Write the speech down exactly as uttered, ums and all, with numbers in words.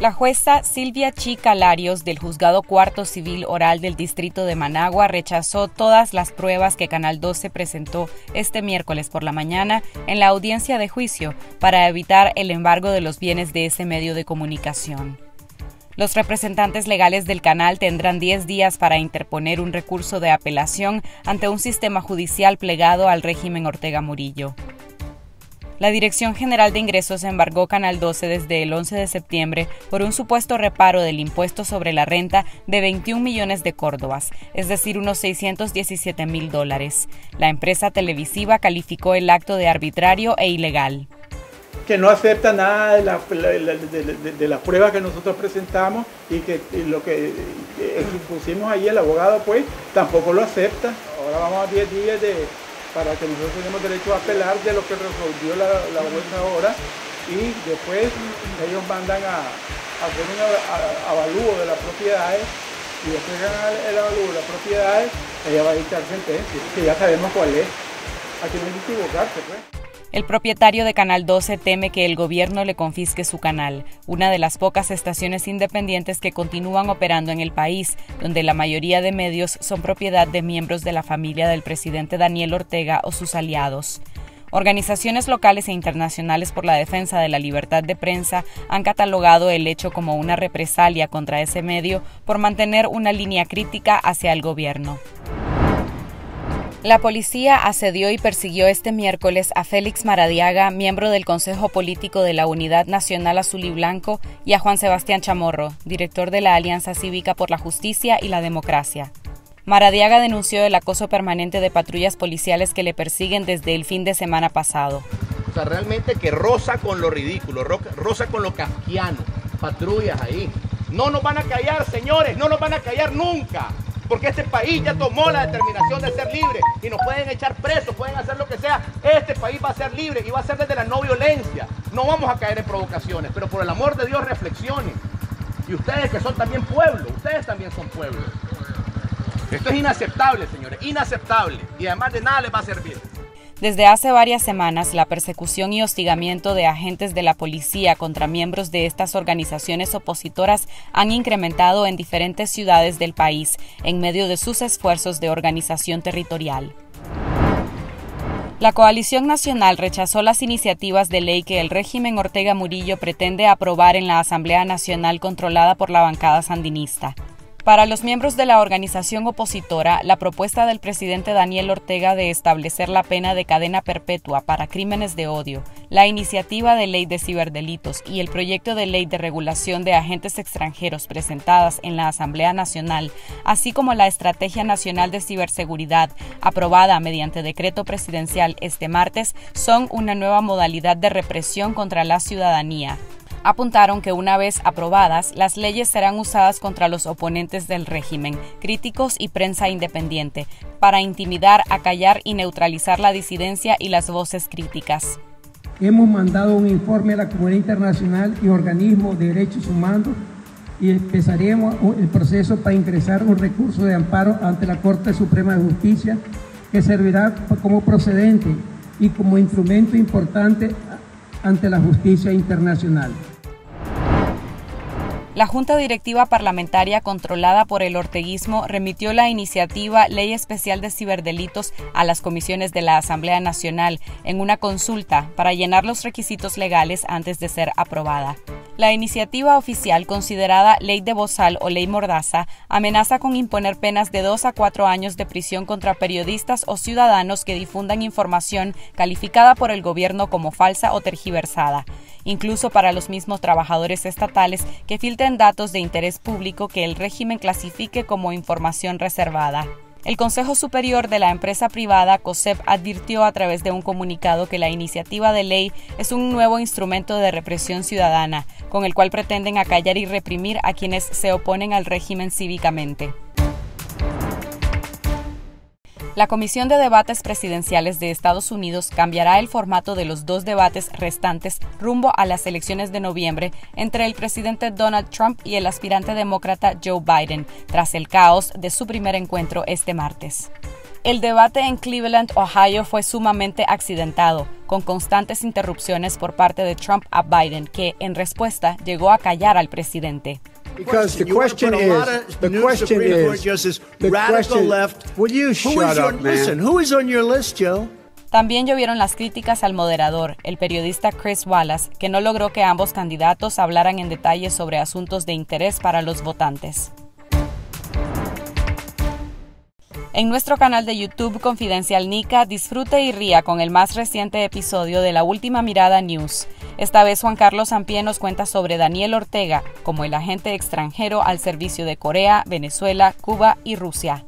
La jueza Silvia Chi Calarios del Juzgado Cuarto Civil Oral del Distrito de Managua rechazó todas las pruebas que Canal doce presentó este miércoles por la mañana en la audiencia de juicio para evitar el embargo de los bienes de ese medio de comunicación. Los representantes legales del canal tendrán diez días para interponer un recurso de apelación ante un sistema judicial plegado al régimen Ortega Murillo. La Dirección General de Ingresos embargó Canal doce desde el once de septiembre por un supuesto reparo del impuesto sobre la renta de veintiún millones de córdobas, es decir, unos seiscientos diecisiete mil dólares. La empresa televisiva calificó el acto de arbitrario e ilegal. Que no acepta nada de las de, de la pruebas que nosotros presentamos y que y lo que pusimos ahí el abogado pues tampoco lo acepta. Ahora vamos a diez días de... para que nosotros tenemos derecho a apelar de lo que resolvió la, la jueza ahora y después ellos mandan a, a hacer un avalúo de las propiedades y después de el avalúo de las propiedades ella va a dictar sentencia, que ya sabemos cuál es. Aquí no hay que equivocarse, pues. El propietario de Canal doce teme que el gobierno le confisque su canal, una de las pocas estaciones independientes que continúan operando en el país, donde la mayoría de medios son propiedad de miembros de la familia del presidente Daniel Ortega o sus aliados. Organizaciones locales e internacionales por la defensa de la libertad de prensa han catalogado el hecho como una represalia contra ese medio por mantener una línea crítica hacia el gobierno. La policía asedió y persiguió este miércoles a Félix Maradiaga, miembro del Consejo Político de la Unidad Nacional Azul y Blanco, y a Juan Sebastián Chamorro, director de la Alianza Cívica por la Justicia y la Democracia. Maradiaga denunció el acoso permanente de patrullas policiales que le persiguen desde el fin de semana pasado. O sea, realmente que roza con lo ridículo, roza con lo kafkiano, patrullas ahí. No nos van a callar, señores, no nos van a callar nunca. Porque este país ya tomó la determinación de ser libre y nos pueden echar presos, pueden hacer lo que sea. Este país va a ser libre y va a ser desde la no violencia. No vamos a caer en provocaciones, pero por el amor de Dios reflexionen. Y ustedes que son también pueblo, ustedes también son pueblo. Esto es inaceptable, señores, inaceptable. Y además de nada les va a servir. Desde hace varias semanas, la persecución y hostigamiento de agentes de la policía contra miembros de estas organizaciones opositoras han incrementado en diferentes ciudades del país, en medio de sus esfuerzos de organización territorial. La Coalición Nacional rechazó las iniciativas de ley que el régimen Ortega Murillo pretende aprobar en la Asamblea Nacional controlada por la bancada sandinista. Para los miembros de la organización opositora, la propuesta del presidente Daniel Ortega de establecer la pena de cadena perpetua para crímenes de odio, la iniciativa de ley de ciberdelitos y el proyecto de ley de regulación de agentes extranjeros presentadas en la Asamblea Nacional, así como la Estrategia Nacional de Ciberseguridad, aprobada mediante decreto presidencial este martes, son una nueva modalidad de represión contra la ciudadanía. Apuntaron que una vez aprobadas, las leyes serán usadas contra los oponentes del régimen, críticos y prensa independiente, para intimidar, acallar y neutralizar la disidencia y las voces críticas. Hemos mandado un informe a la comunidad internacional y organismos de derechos humanos y empezaremos el proceso para ingresar un recurso de amparo ante la Corte Suprema de Justicia que servirá como procedente y como instrumento importante ante la justicia internacional. La Junta Directiva Parlamentaria controlada por el orteguismo remitió la iniciativa Ley Especial de Ciberdelitos a las comisiones de la Asamblea Nacional en una consulta para llenar los requisitos legales antes de ser aprobada. La iniciativa oficial, considerada Ley de Bozal o Ley Mordaza, amenaza con imponer penas de dos a cuatro años de prisión contra periodistas o ciudadanos que difundan información calificada por el gobierno como falsa o tergiversada, incluso para los mismos trabajadores estatales que filtren datos de interés público que el régimen clasifique como información reservada. El Consejo Superior de la Empresa Privada, COSEP, advirtió a través de un comunicado que la iniciativa de ley es un nuevo instrumento de represión ciudadana, con el cual pretenden acallar y reprimir a quienes se oponen al régimen cívicamente. La Comisión de Debates Presidenciales de Estados Unidos cambiará el formato de los dos debates restantes rumbo a las elecciones de noviembre entre el presidente Donald Trump y el aspirante demócrata Joe Biden, tras el caos de su primer encuentro este martes. El debate en Cleveland, Ohio, fue sumamente accidentado, con constantes interrupciones por parte de Trump a Biden, que, en respuesta, llegó a callar al presidente. Because the question is, the question is, the radical left. Will you shut up, man? Listen, who is on your list, Joe? También llovieron las críticas al moderador, el periodista Chris Wallace, que no logró que ambos candidatos hablaran en detalle sobre asuntos de interés para los votantes. En nuestro canal de YouTube Confidencial Nica, disfrute y ría con el más reciente episodio de La Última Mirada News. Esta vez Juan Carlos Ampié nos cuenta sobre Daniel Ortega como el agente extranjero al servicio de Corea, Venezuela, Cuba y Rusia.